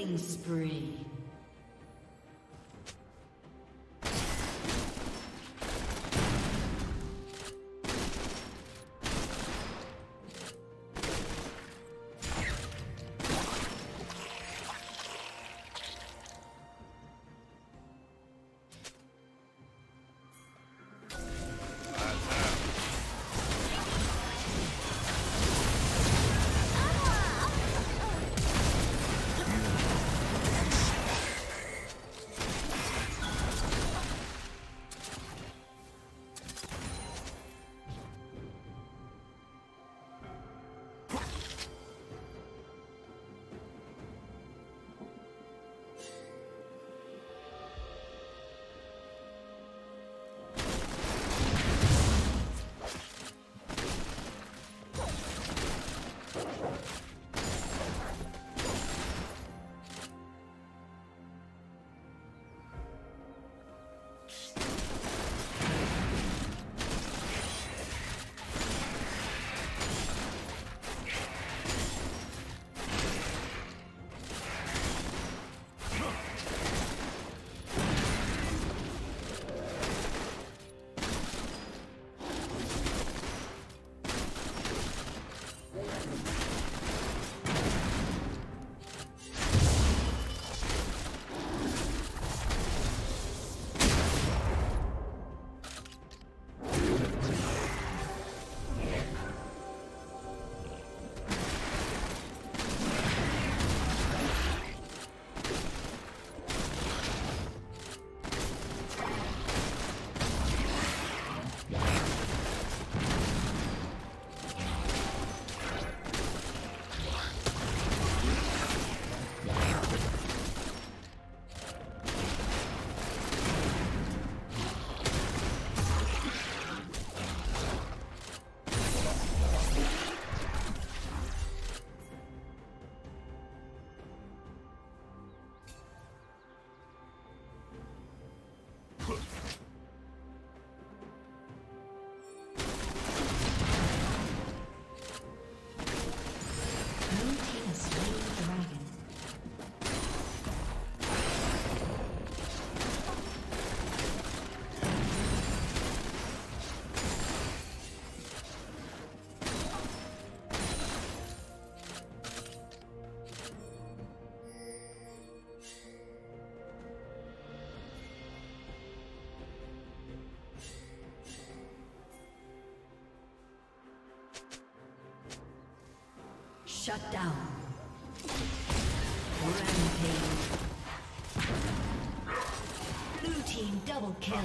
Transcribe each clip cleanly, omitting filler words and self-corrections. Killing spree. Shut down. Rampage. Blue team double kill.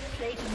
Turret plating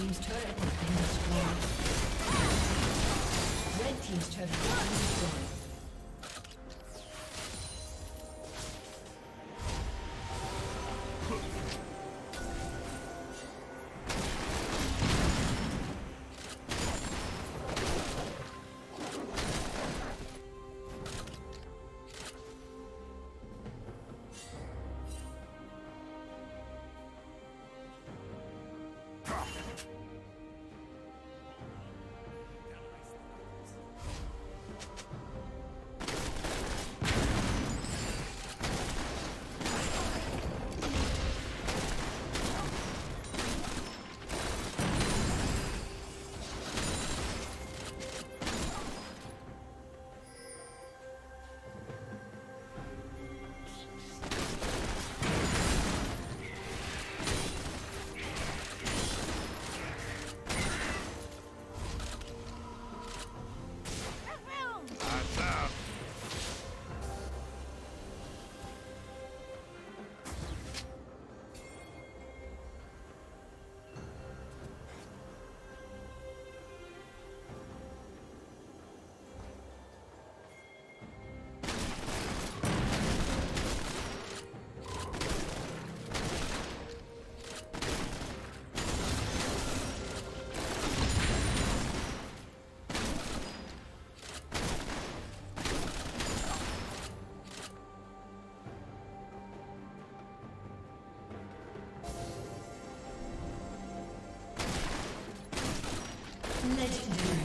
Team's turret has been destroyed. Red team's turret has been destroyed. Legendary.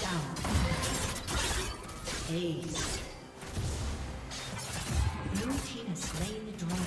Shut down. Ace. Blue team has slain the dragon.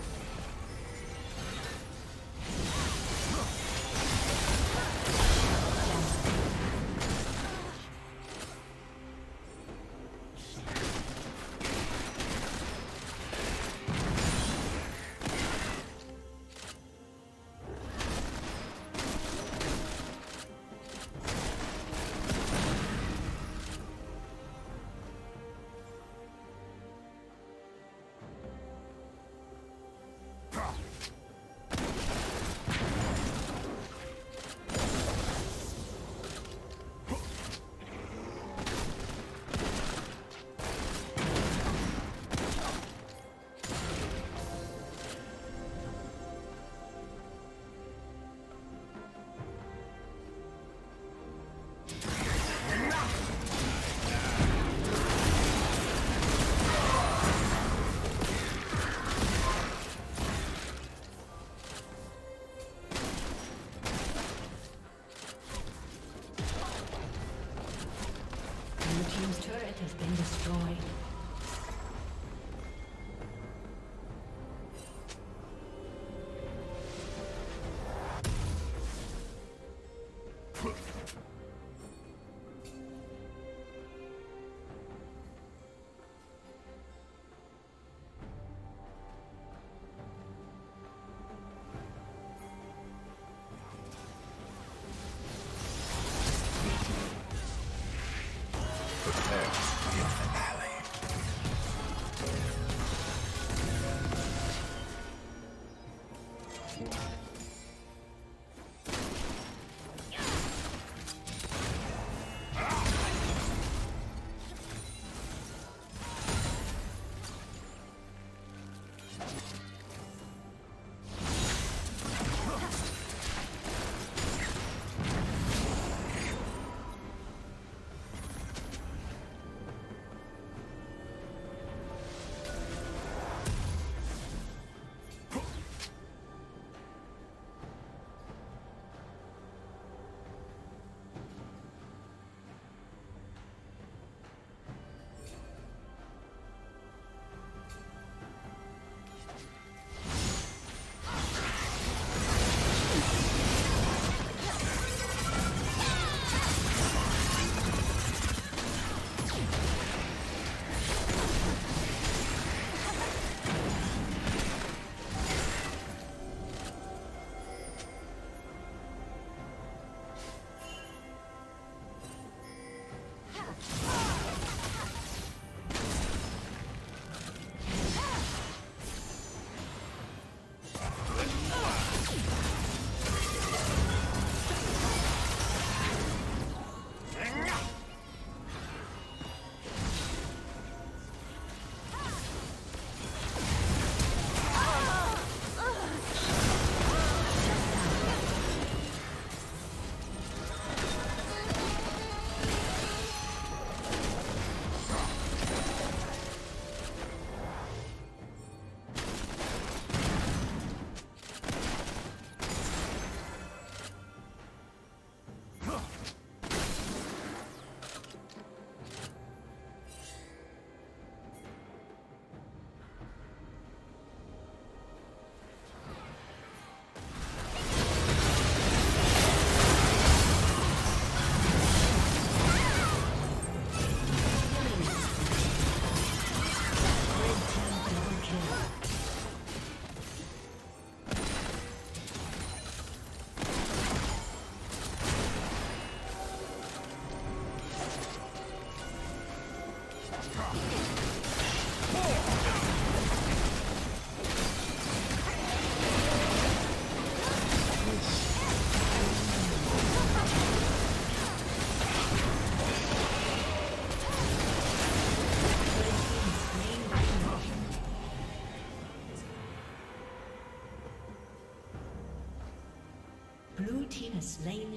Prepare to give the alley.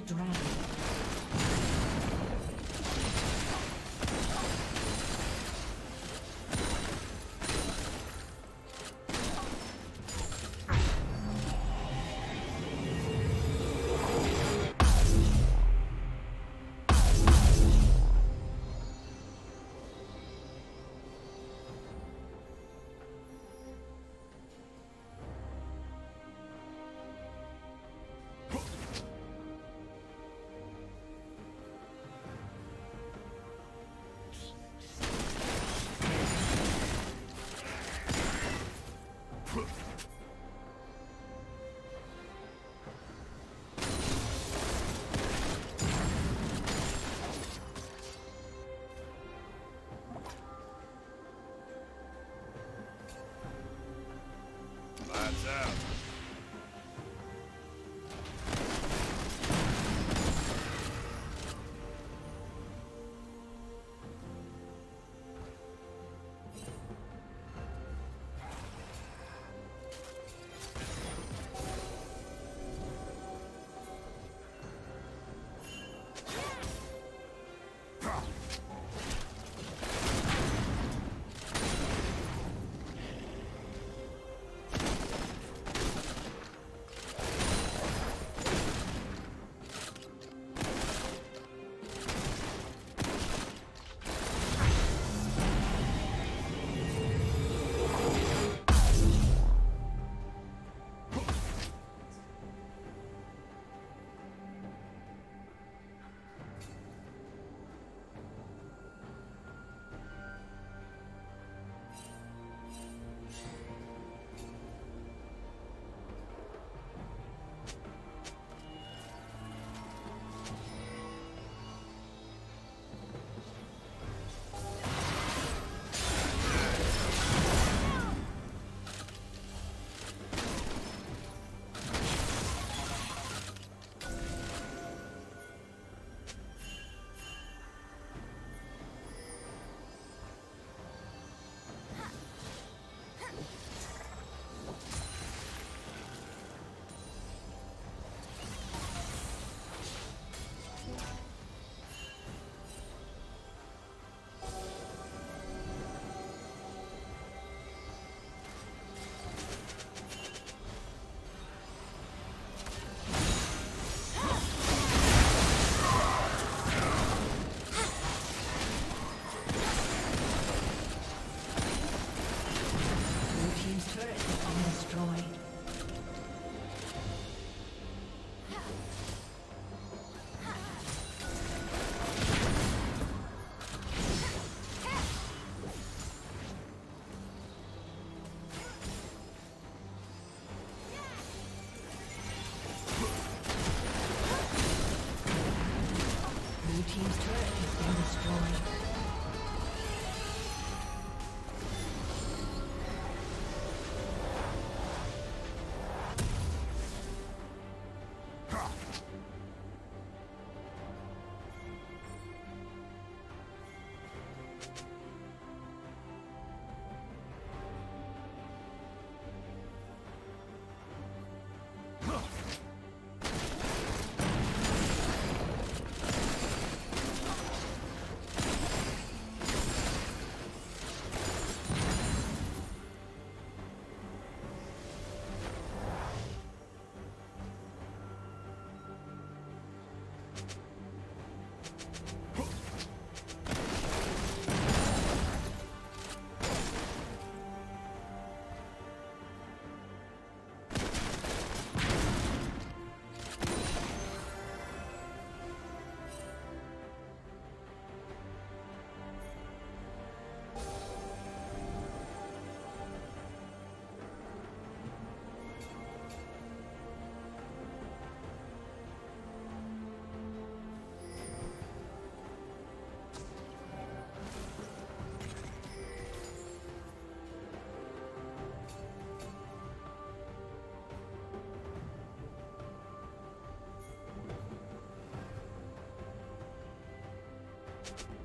dragon. You